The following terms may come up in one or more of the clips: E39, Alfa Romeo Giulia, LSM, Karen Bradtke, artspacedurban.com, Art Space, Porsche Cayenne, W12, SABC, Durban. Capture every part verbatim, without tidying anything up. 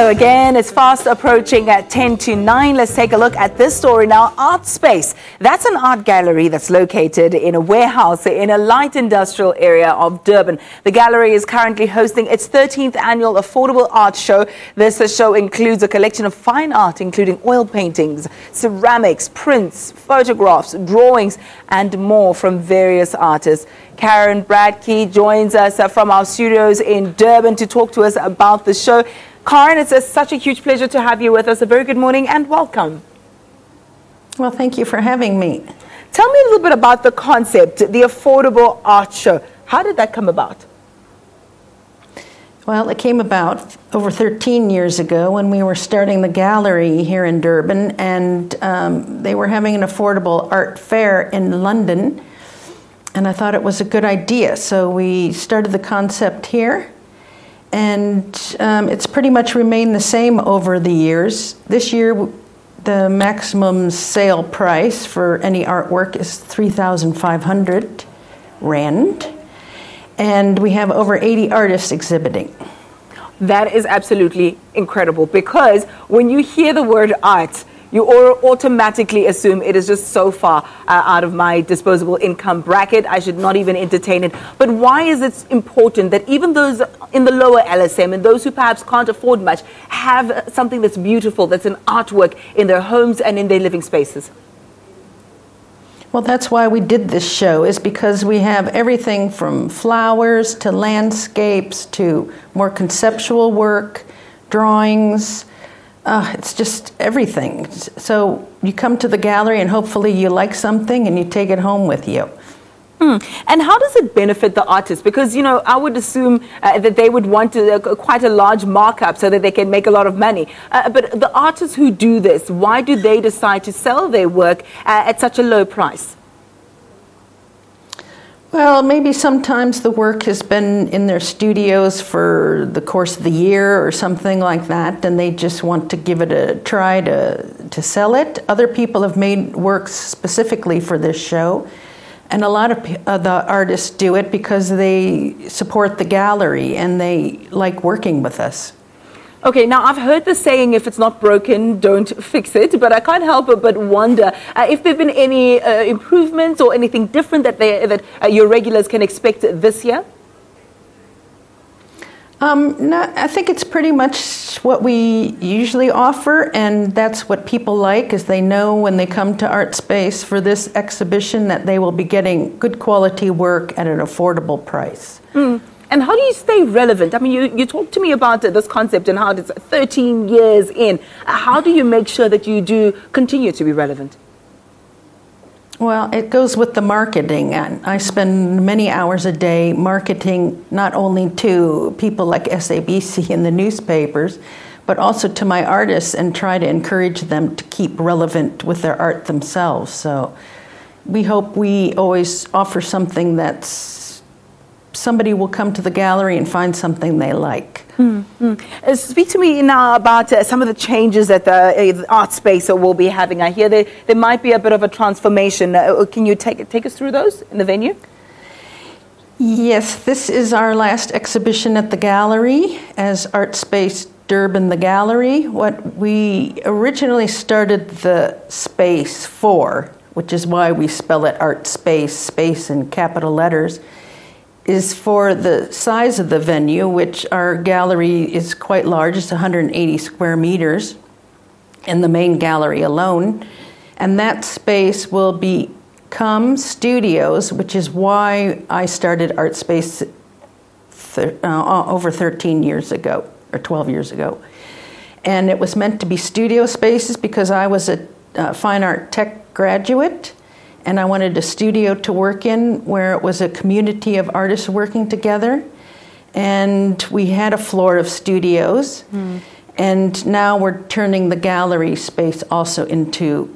Hello again, it's fast approaching at ten to nine. Let's take a look at this story now. Art Space, that's an art gallery that's located in a warehouse in a light industrial area of Durban. The gallery is currently hosting its thirteenth annual affordable art show. This show includes a collection of fine art, including oil paintings, ceramics, prints, photographs, drawings and more from various artists. Karen Bradtke joins us from our studios in Durban to talk to us about the show. Karen, it's a, such a huge pleasure to have you with us. A very good morning and welcome. Well, thank you for having me. Tell me a little bit about the concept, the Affordable Art Show. How did that come about? Well, it came about over thirteen years ago when we were starting the gallery here in Durban, and um, they were having an affordable art fair in London, and I thought it was a good idea. So we started the concept here. And um, it's pretty much remained the same over the years. This year, the maximum sale price for any artwork is three thousand five hundred rand. And we have over eighty artists exhibiting. That is absolutely incredible, because when you hear the word art, you automatically assume it is just so far uh, out of my disposable income bracket, I should not even entertain it. But why is it important that even those in the lower L S M and those who perhaps can't afford much have something that's beautiful, that's an artwork in their homes and in their living spaces? Well, that's why we did this show, is because we have everything from flowers to landscapes to more conceptual work, drawings. Uh, it's just everything. So you come to the gallery and hopefully you like something and you take it home with you. Mm. And how does it benefit the artist? Because, you know, I would assume uh, that they would want to, uh, quite a large markup so that they can make a lot of money. Uh, but the artists who do this, why do they decide to sell their work uh, at such a low price? Well, maybe sometimes the work has been in their studios for the course of the year or something like that, and they just want to give it a try to, to sell it. Other people have made works specifically for this show, and a lot of uh, the artists do it because they support the gallery and they like working with us. Okay, now I've heard the saying, if it's not broken, don't fix it, but I can't help but wonder uh, if there have been any uh, improvements or anything different that, they, that uh, your regulars can expect this year? Um, no, I think it's pretty much what we usually offer, and that's what people like, is they know when they come to Art Space for this exhibition that they will be getting good quality work at an affordable price. Mm. And how do you stay relevant? I mean, you, you talk to me about uh, this concept and how it's thirteen years in. How do you make sure that you do continue to be relevant? Well, it goes with the marketing. And I spend many hours a day marketing not only to people like S A B C in the newspapers, but also to my artists, and try to encourage them to keep relevant with their art themselves. So we hope we always offer something that's somebody will come to the gallery and find something they like. Mm-hmm. uh, speak to me now about uh, some of the changes that the, uh, the Art Space will be having. I hear there, there might be a bit of a transformation. Uh, can you take, take us through those in the venue? Yes, this is our last exhibition at the gallery as Art Space Durban the Gallery. What we originally started the space for, which is why we spell it Art Space, space in capital letters, is for the size of the venue, which our gallery is quite large. It's one hundred eighty square meters in the main gallery alone. And that space will become studios, which is why I started Art Space th uh, over thirteen years ago, or twelve years ago. And it was meant to be studio spaces because I was a uh, fine art tech graduate, and I wanted a studio to work in where it was a community of artists working together. And we had a floor of studios. Mm. And now we're turning the gallery space also into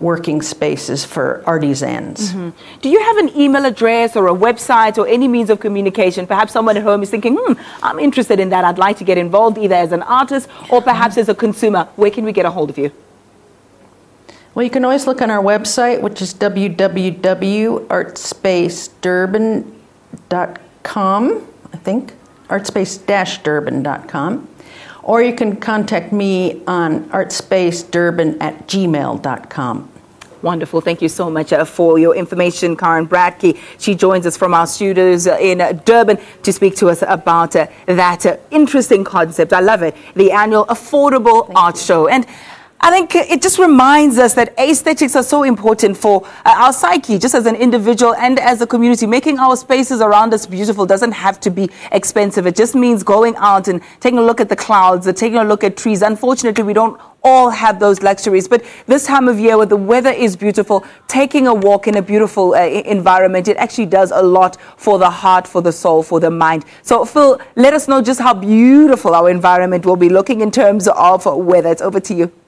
working spaces for artisans. Mm-hmm. Do you have an email address or a website or any means of communication? Perhaps someone at home is thinking, hmm, I'm interested in that. I'd like to get involved either as an artist or perhaps as a consumer. Where can we get a hold of you? Well, you can always look on our website, which is w w w dot art space durban dot com, I think, art space dash durban dot com. or you can contact me on artspacedurban at gmail dot com. Wonderful. Thank you so much uh, for your information, Karen Bradtke. She joins us from our studios uh, in uh, Durban to speak to us about uh, that uh, interesting concept. I love it. The annual Affordable Thank Art you. Show. And I think it just reminds us that aesthetics are so important for uh, our psyche, just as an individual and as a community. Making our spaces around us beautiful doesn't have to be expensive. It just means going out and taking a look at the clouds, or taking a look at trees. Unfortunately, we don't all have those luxuries, but this time of year where the weather is beautiful, taking a walk in a beautiful uh, environment, it actually does a lot for the heart, for the soul, for the mind. So Phil, let us know just how beautiful our environment will be looking in terms of weather. It's over to you.